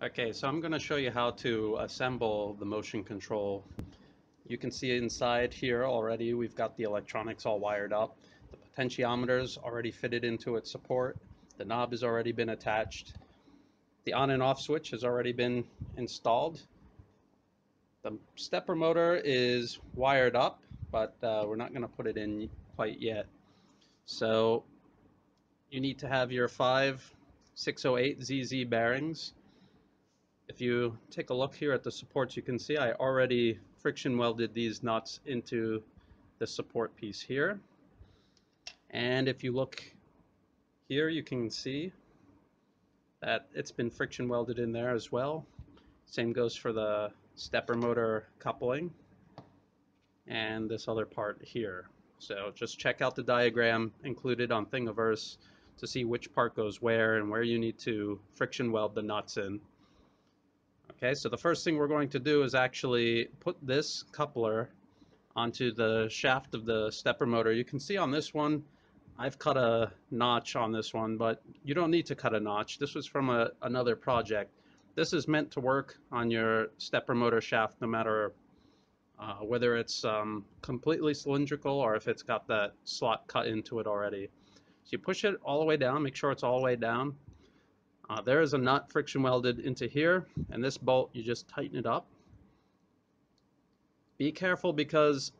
Okay, so I'm going to show you how to assemble the motion control. You can see inside here already we've got the electronics all wired up. The potentiometer's already fitted into its support. The knob has already been attached. The on and off switch has already been installed. The stepper motor is wired up, but we're not going to put it in quite yet. So you need to have your 5 608ZZ bearings. If you take a look here at the supports, you can see I already friction welded these nuts into the support piece here. And if you look here, you can see that it's been friction welded in there as well. Same goes for the stepper motor coupling and this other part here. So just check out the diagram included on Thingiverse to see which part goes where and where you need to friction weld the nuts in. Okay, so the first thing we're going to do is actually put this coupler onto the shaft of the stepper motor. You can see on this one, I've cut a notch on this one, but you don't need to cut a notch. This was from another project. This is meant to work on your stepper motor shaft no matter whether it's completely cylindrical or if it's got that slot cut into it already. So you push it all the way down, make sure it's all the way down. There is a nut friction welded into here, and this bolt, you just tighten it up. Be careful because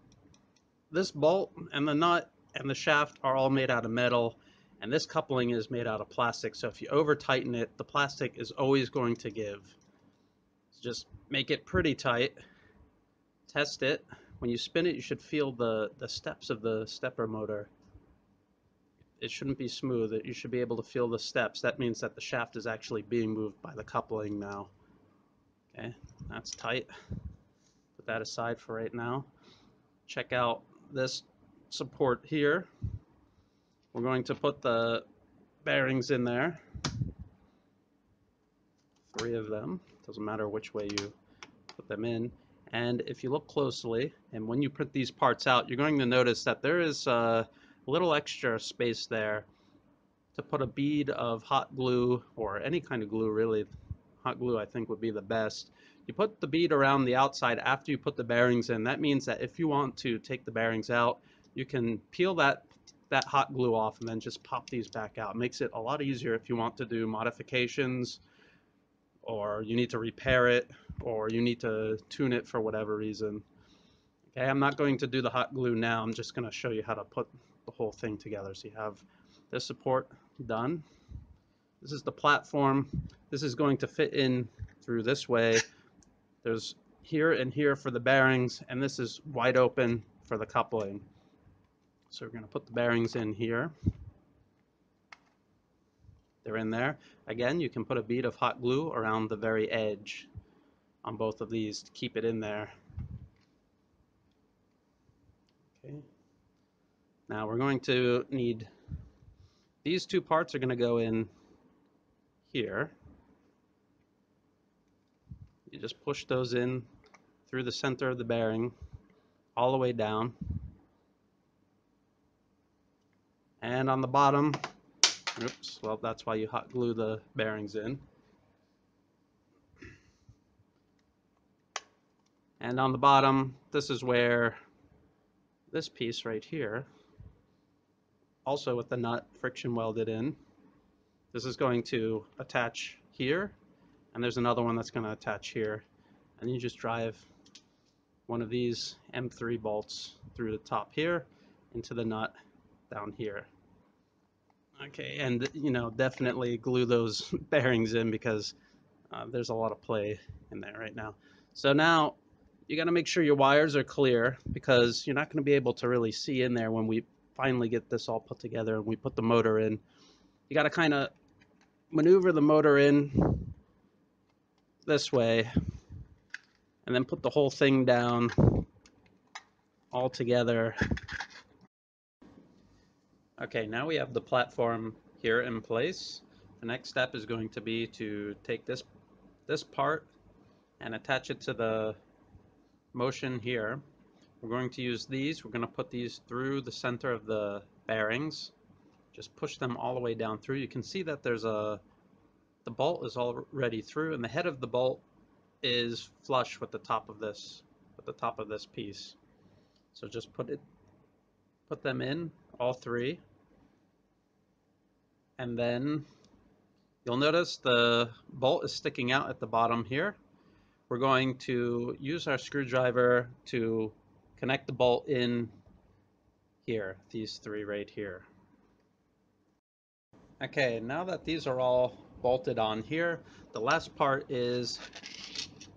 this bolt and the nut and the shaft are all made out of metal, and this coupling is made out of plastic, so if you over tighten it, the plastic is always going to give. So just make it pretty tight. Test it. When you spin it, you should feel the steps of the stepper motor. It shouldn't be smooth. You should be able to feel the steps. That means that the shaft is actually being moved by the coupling now. Okay, that's tight. Put that aside for right now. Check out this support here. We're going to put the bearings in there. 3 of them. Doesn't matter which way you put them in. And if you look closely, and when you print these parts out, you're going to notice that there is a little extra space there to put a bead of hot glue, or any kind of glue really. Hot glue I think would be the best. You put the bead around the outside after you put the bearings in. That means that if you want to take the bearings out, you can peel that hot glue off and then just pop these back out. It makes it a lot easier if you want to do modifications, or you need to repair it, or you need to tune it for whatever reason. Okay, I'm not going to do the hot glue now. I'm just going to show you how to put the whole thing together. So you have this support done. This is the platform. This is going to fit in through this way. There's here and here for the bearings, and this is wide open for the coupling. So we're going to put the bearings in here. They're in there. Again, you can put a bead of hot glue around the very edge on both of these to keep it in there. Okay. Now we're going to need, these two parts are going to go in here. You just push those in through the center of the bearing all the way down. And on the bottom, oops, well that's why you hot glue the bearings in. And on the bottom, this is where this piece right here, also with the nut friction welded in. This is going to attach here, and there's another one that's going to attach here. And you just drive one of these M3 bolts through the top here into the nut down here. Okay, and you know, definitely glue those bearings in because there's a lot of play in there right now. So now you got to make sure your wires are clear because you're not going to be able to really see in there when we finally get this all put together and we put the motor in. You got to kind of maneuver the motor in this way and then put the whole thing down all together. Okay, now we have the platform here in place. The next step is going to be to take this part and attach it to the motion here. We're going to use these. We're going to put these through the center of the bearings. Just push them all the way down through. You can see that there's a The bolt is already through, and the head of the bolt is flush with the top of this piece. So just put them in, all three, and then you'll notice the bolt is sticking out at the bottom here. We're going to use our screwdriver to connect the bolt in here, these three right here. Okay, now that these are all bolted on here, the last part is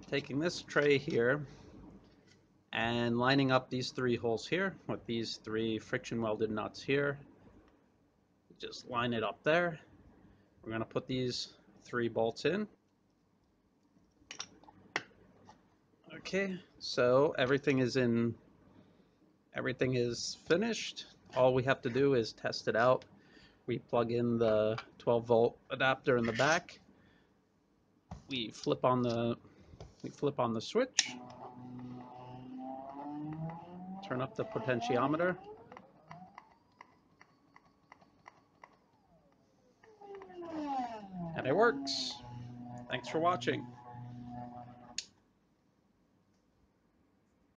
taking this tray here and lining up these three holes here with these three friction welded nuts here. Just line it up there. We're going to put these three bolts in. Okay, so everything is in, everything is finished. All we have to do is test it out. We plug in the 12-volt adapter in the back. We flip on the switch. Turn up the potentiometer. And it works. Thanks for watching.